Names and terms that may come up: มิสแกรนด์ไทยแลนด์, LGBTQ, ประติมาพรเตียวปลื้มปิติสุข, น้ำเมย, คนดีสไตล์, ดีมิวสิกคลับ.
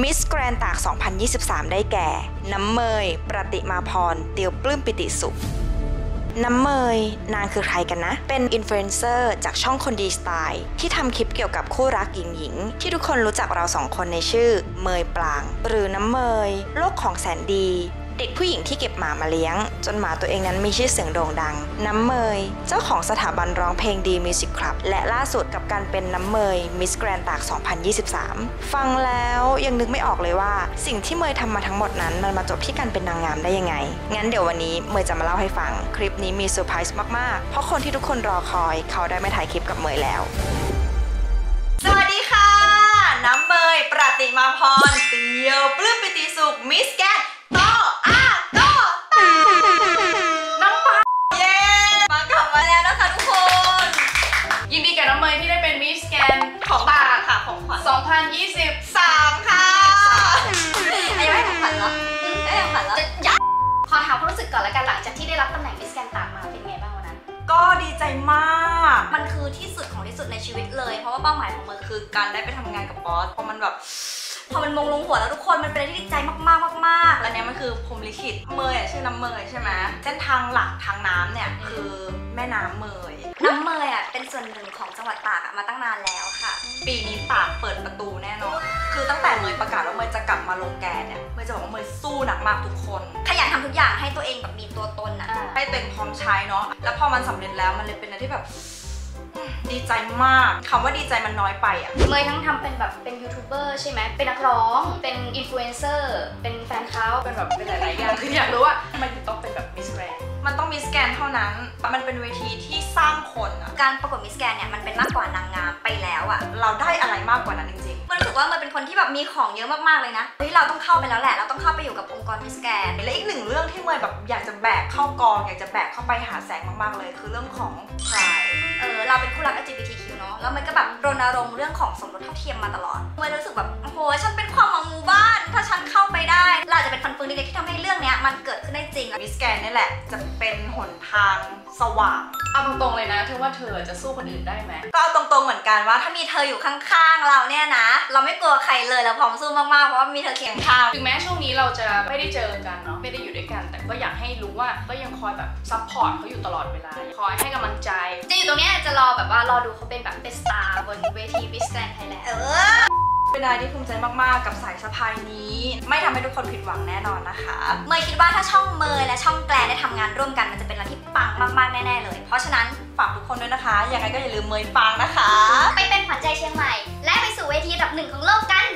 มิสแกรนด์ตาก2023ได้แก่น้ำเมยประติมาพรเตียวปลื้มปิติสุขน้ำเมยนางคือใครกันนะเป็นอินฟลูเอนเซอร์จากช่องคนดีสไตล์ที่ทำคลิปเกี่ยวกับคู่รักหญิงหญิงที่ทุกคนรู้จักเราสองคนในชื่อเมยปลางหรือน้ำเมยโลกของแสนดีเด็กผู้หญิงที่เก็บหมามาเลี้ยงจนหมาตัวเองนั้นมีชื่อเสียงโด่งดังน้ำเมยเจ้าของสถาบันร้องเพลงดีมิวสิกคลับและล่าสุดกับการเป็นน้ำเมยมิสแกรนด์ตาก2023ฟังแล้วยังนึกไม่ออกเลยว่าสิ่งที่เมยทำมาทั้งหมดนั้นมันมาจบที่การเป็นนางงามได้ยังไงงั้นเดี๋ยววันนี้เมยจะมาเล่าให้ฟังคลิปนี้มีเซอร์ไพรส์มากๆเพราะคนที่ทุกคนรอคอยเขาได้มาถ่ายคลิปกับเมยแล้วสวัสดีค่ะน้ำเมยประติมาพรเตียวปลื้มปิติสุขมิสแกรนด์2023ค่ะอายุให้ของขวัญเหรอได้ของขวัญแล้วจะยัดขอถามความรู้สึกก่อนแล้วกันหลังจากที่ได้รับตำแหน่งมิสแกรนด์ตากมาเป็นไงบ้างวันนั้นก็ดีใจมากมันคือที่สุดของที่สุดในชีวิตเลยเพราะว่าเป้าหมายของมันคือการได้ไปทำงานกับบอสเพราะมันแบบพอมันมงลงหัวแล้วทุกคนมันเป็นอะไรที่ดีใจมากๆมากๆแล้วเนี้ยมันคือพรหมลิขิตเมยชื่อน้ำเมยใช่ไหมเส้นทางหลักทางน้ำเนี่ยคือแม่น้ำเมยน้ำเมยอ่ะเป็นส่วนหนึ่งของจังหวัดตากมาตั้งนานแล้วค่ะปีนี้ตากเปิดประตูแน่นอนคือตั้งแต่เมยประกาศว่าเมยจะกลับมาลงแกนเนี่ยเมยจะบอกว่าเมยสู้หนักมากทุกคนขยันทำทุกอย่างให้ตัวเองแบบมีตัวตนอ่ะให้เต็มพร้อมใช้เนาะแล้วพอมันสำเร็จแล้วมันเลยเป็นอะไรที่แบบดีใจมากคำว่าดีใจมันน้อยไปอ่ะเมยทั้งทำเป็นแบบเป็นยูทูบเบอร์ใช่ไหมเป็นนักร้องเป็นอินฟลูเอนเซอร์เป็นแฟนเขาเป็นแบบเป็นหลายๆอย่างคืออยากรู้ว่ามันต้องเป็นแบบมิสแกรนด์มันต้องมิสแกรนด์เท่านั้นมันเป็นเวทีที่สร้างคนอ่ะการประกวดมิสแกรนด์เนี่ยมันเป็นมากกว่านางงามไปแล้วอ่ะเราได้อะไรมากกว่านั้นจริงๆมันรู้สึกว่ามันเป็นคนที่แบบมีของเยอะมากๆเลยนะที่เราต้องเข้าไปแล้วแหละเราต้องเข้าไปอยู่กับองค์กรมิสแกรนด์และอีกหนึ่งเรื่องที่เมยแบบอยากจะแบกเข้ากองอยากจะแบกเข้าไปหาแสงมากๆเลยคือเรื่องของเราเป็นคู่รัก LGBTQ เนาะแล้วมันก็แบบรณรงค์เรื่องของสมรสเท่าเทียมมาตลอดเมยรู้สึกแบบโอ้โหฉันเป็นความหวังหมู่บ้านถ้าฉันเข้าไปได้เราจะเป็นฟันเฟืองเล็กๆที่ทำให้เรื่องนี้มันเกิดขึ้นได้จริงมิสแกรนด์นี่แหละจะเป็นหนทางสว่างเอาตรงๆเลยนะเธอว่าเธอจะสู้คนอื่นได้ไหมก็เอาตรงๆเหมือนกันว่าถ้ามีเธออยู่ข้างๆเราเนี่ยนะเราไม่กลัวใครเลยเราพร้อมสู้มากๆเพราะว่ามีเธอเคียงข้างถึงแม้ช่วงนี้เราจะไม่ได้เจอกันเนาะไม่ได้อยู่ด้วยกันแต่ก็อยากให้รู้ว่าก็ยังคอยแบบซัพพอร์ตเขาอยู่ตลอดเวลาคอยให้กำลังใจจะอยู่ตรงนี้จะรอแบบว่ารอดูเขาเป็นแบบเป็นสตาร์บนเวทีมิสแกรนด์ไทยแลนด์เป็นอะไรที่ภูมิใจมากๆกับสายสะพายนี้ไม่ทำให้ทุกคนผิดหวังแน่นอนนะคะเมยคิดว่าถ้าช่องเมยและช่องแกลนได้ทำงานร่วมกันมันจะเป็นอะไรที่ปังมากๆแน่ๆเลยเพราะฉะนั้นฝากทุกคนด้วยนะคะยังไงก็อย่าลืมเมยปังนะคะไปเป็นขวัญใจเชียงใหม่และไปสู่เวทีอันดับ 1ของโลกกัน